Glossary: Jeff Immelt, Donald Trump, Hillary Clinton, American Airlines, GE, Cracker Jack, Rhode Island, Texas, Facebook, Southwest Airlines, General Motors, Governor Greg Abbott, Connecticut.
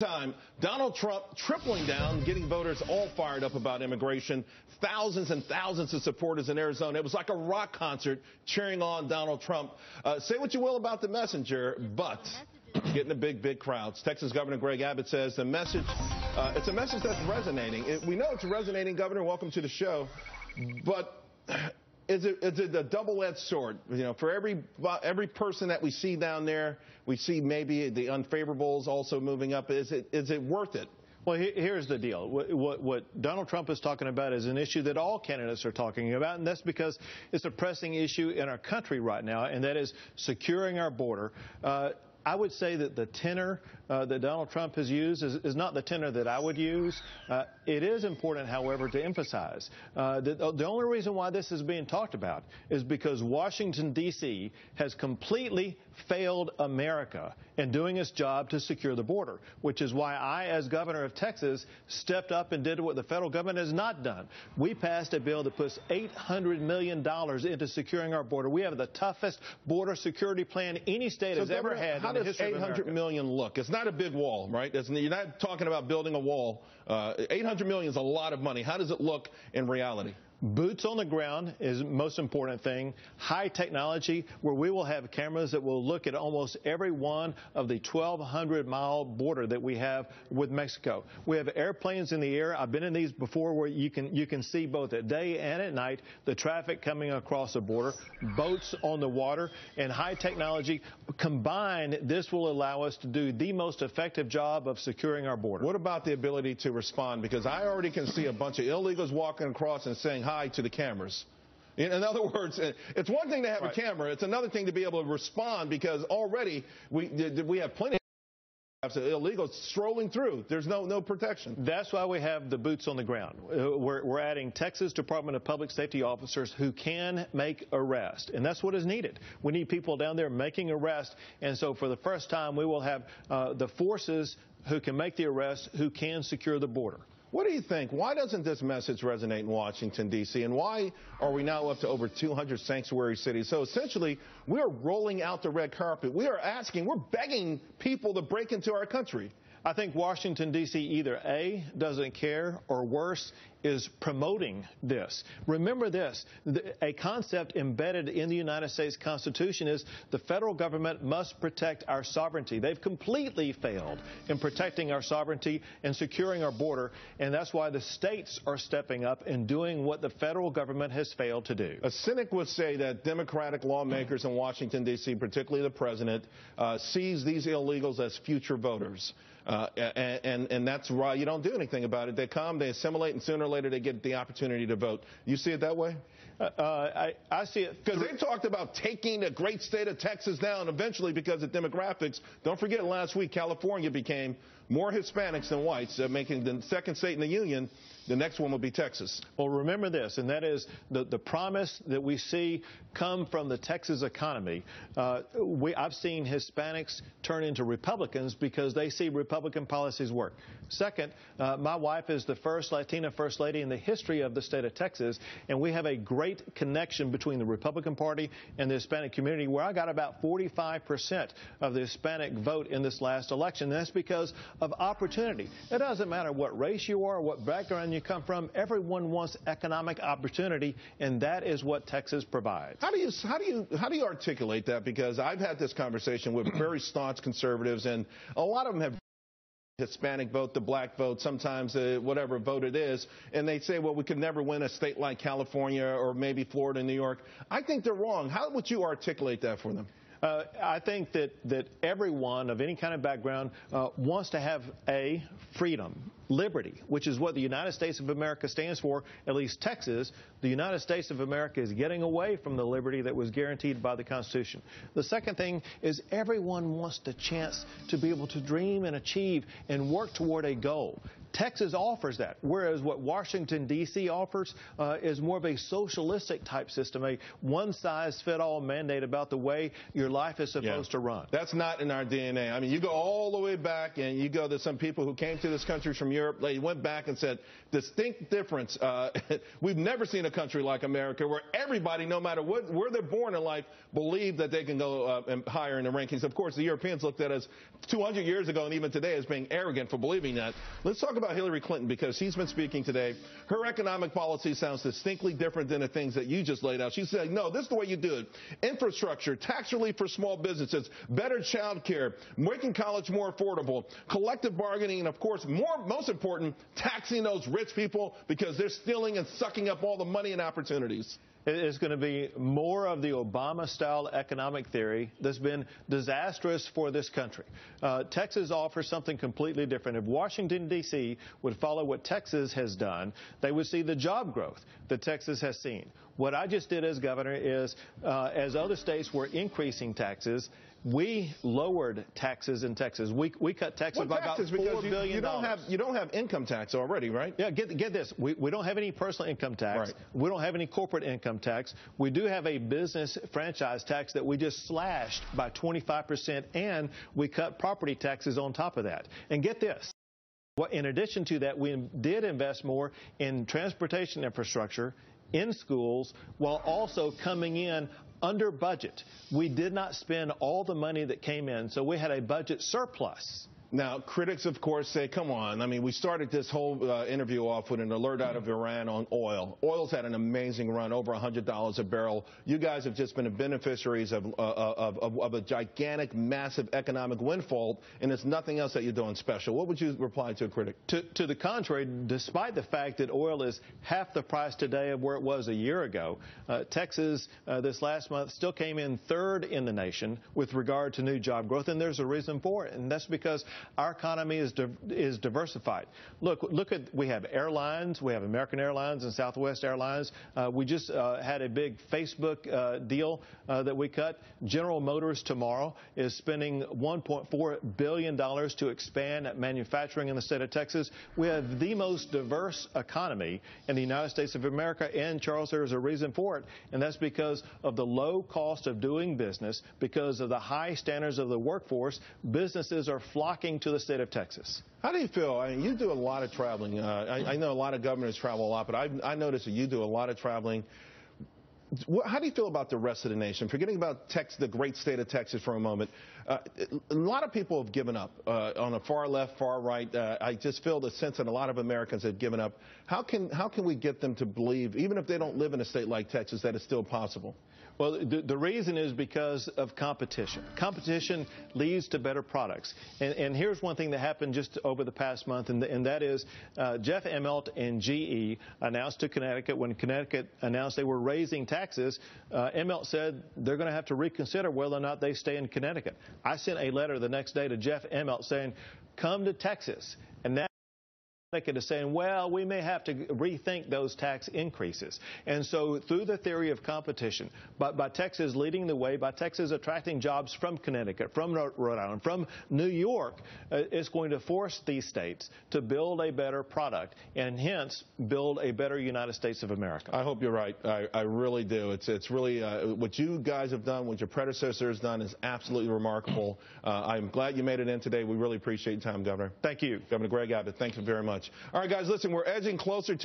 Time, Donald Trump tripling down, getting voters all fired up about immigration. Thousands and thousands of supporters in Arizona. It was like a rock concert cheering on Donald Trump. Say what you will about the messenger, but getting the big crowds. Texas Governor Greg Abbott says the message, it's a message that's resonating. We know it's resonating, Governor. Welcome to the show. But is it a double-edged sword? You know, for every person that we see down there, we see maybe the unfavorables also moving up. Is it worth it? Well, here's the deal. What Donald Trump is talking about is an issue that all candidates are talking about, and that's because it's a pressing issue in our country right now, and that is securing our border. I would say that the tenor that Donald Trump has used is not the tenor that I would use. It is important, however, to emphasize that the only reason why this is being talked about is because Washington, D.C. has completely failed America in doing its job to secure the border, which is why I, as governor of Texas, stepped up and did what the federal government has not done. We passed a bill that puts $800 million into securing our border. We have the toughest border security plan any state has ever had. How does 800 million look? It's not a big wall, right? You're not talking about building a wall. 800 million is a lot of money. How does it look in reality? Boots on the ground is the most important thing. High technology, where we will have cameras that will look at almost every one of the 1,200-mile border that we have with Mexico. We have airplanes in the air. I've been in these before, where you can see both at day and at night the traffic coming across the border. Boats on the water and high technology combined, this will allow us to do the most effective job of securing our border. What about the ability to respond? Because I already can see a bunch of illegals walking across and saying hi to the cameras. In other words, it's one thing to have a camera. It's another thing to be able to respond, because already we have plenty of illegals strolling through. There's no protection. That's why we have the boots on the ground. We're adding Texas Department of Public Safety officers who can make arrests, and that's what is needed. We need people down there making arrests, and so for the first time we will have the forces who can make the arrests, who can secure the border. What do you think? Why doesn't this message resonate in Washington, D.C., and why are we now up to over 200 sanctuary cities? So essentially, we are rolling out the red carpet. We are asking, we're begging people to break into our country. I think Washington, D.C. either A, doesn't care, or worse, is promoting this. Remember this, a concept embedded in the United States Constitution is the federal government must protect our sovereignty. They've completely failed in protecting our sovereignty and securing our border, and that's why the states are stepping up and doing what the federal government has failed to do. A cynic would say that Democratic lawmakers in Washington, D.C., particularly the president, sees these illegals as future voters. And that's why you don't do anything about it. They come, they assimilate, and sooner or later they get the opportunity to vote. You see it that way? I see it. Because they talked about taking the great state of Texas down eventually because of demographics. Don't forget, last week California became more Hispanics than whites, making the second state in the union. The next one will be Texas. Well, remember this, and that is the promise that we see come from the Texas economy. I've seen Hispanics turn into Republicans because they see Republican policies work. Second, my wife is the first Latina First Lady in the history of the state of Texas, and we have a great connection between the Republican Party and the Hispanic community, where I got about 45% of the Hispanic vote in this last election. And that's because of opportunity. It doesn't matter what race you are, what background you come from. Everyone wants economic opportunity, and that is what Texas provides. How do you articulate that? Because I've had this conversation with very staunch conservatives, and a lot of them have Hispanic vote, the black vote, sometimes whatever vote it is, and they say, well, we could never win a state like California or maybe Florida and New York. I think they're wrong. How would you articulate that for them? I think that everyone of any kind of background wants to have a freedom, liberty, which is what the United States of America stands for, at least Texas. The United States of America is getting away from the liberty that was guaranteed by the Constitution. The second thing is everyone wants the chance to be able to dream and achieve and work toward a goal. Texas offers that, whereas what Washington, D.C. offers is more of a socialistic type system, a one-size-fit-all mandate about the way your life is supposed to run. That's not in our DNA. I mean, you go all the way back and you go to some people who came to this country from Europe. They went back and said, distinct difference. We've never seen a country like America where everybody, no matter what, where they're born in life, believe that they can go higher in the rankings. Of course, the Europeans looked at us 200 years ago and even today as being arrogant for believing that. Let's talk about Hillary Clinton, because she's been speaking today. Her economic policy sounds distinctly different than the things that you just laid out. She said, no, this is the way you do it. Infrastructure, tax relief for small businesses, better child care, making college more affordable, collective bargaining, and, of course, most important, taxing those rich people because they're stealing and sucking up all the money and opportunities. It's going to be more of the Obama-style economic theory that's been disastrous for this country. Texas offers something completely different. If Washington, D.C. would follow what Texas has done, they would see the job growth that Texas has seen. What I just did as governor is, as other states were increasing taxes, we lowered taxes in Texas. We cut taxes by about $4 billion. You don't have income tax already, right? Yeah, get this. We don't have any personal income tax. Right. We don't have any corporate income tax. We do have a business franchise tax that we just slashed by 25%, and we cut property taxes on top of that. And get this. In addition to that, we did invest more in transportation infrastructure, in schools, while also coming in under budget. We did not spend all the money that came in, so we had a budget surplus. Now, critics, of course, say, come on. I mean, we started this whole interview off with an alert out of Iran on oil. Oil's had an amazing run, over $100 a barrel. You guys have just been the beneficiaries of a gigantic, massive economic windfall, and it's nothing else that you're doing special. What would you reply to a critic? To the contrary, despite the fact that oil is half the price today of where it was a year ago, Texas this last month still came in third in the nation with regard to new job growth, and there's a reason for it, and that's because our economy is diversified. Look at, we have airlines, we have American Airlines and Southwest Airlines. We just had a big Facebook deal that we cut. General Motors tomorrow is spending $1.4 billion to expand manufacturing in the state of Texas. We have the most diverse economy in the United States of America, and, Charles, there is a reason for it, and that's because of the low cost of doing business, because of the high standards of the workforce. Businesses are flocking to the state of Texas. How do you feel? I mean, you do a lot of traveling. I know a lot of governors travel a lot, but I noticed that you do a lot of traveling. How do you feel about the rest of the nation? Forgetting about the great state of Texas for a moment, a lot of people have given up on the far left, far right. I just feel the sense that a lot of Americans have given up. How can we get them to believe, even if they don't live in a state like Texas, that it's still possible? Well, the reason is because of competition. Competition leads to better products. And here's one thing that happened just over the past month, and that is Jeff Immelt and GE announced to Connecticut, when Connecticut announced they were raising taxes, Immelt said they're going to have to reconsider whether or not they stay in Connecticut. I sent a letter the next day to Jeff Immelt saying, come to Texas. And that Connecticut is saying, well, we may have to rethink those tax increases. And so through the theory of competition, by Texas leading the way, by Texas attracting jobs from Connecticut, from Rhode Island, from New York, it's going to force these states to build a better product and hence build a better United States of America. I hope you're right. I really do. It's really what you guys have done, what your predecessor has done is absolutely remarkable. I'm glad you made it in today. We really appreciate your time, Governor. Thank you. Governor Greg Abbott, thank you very much. All right, guys, listen, we're edging closer to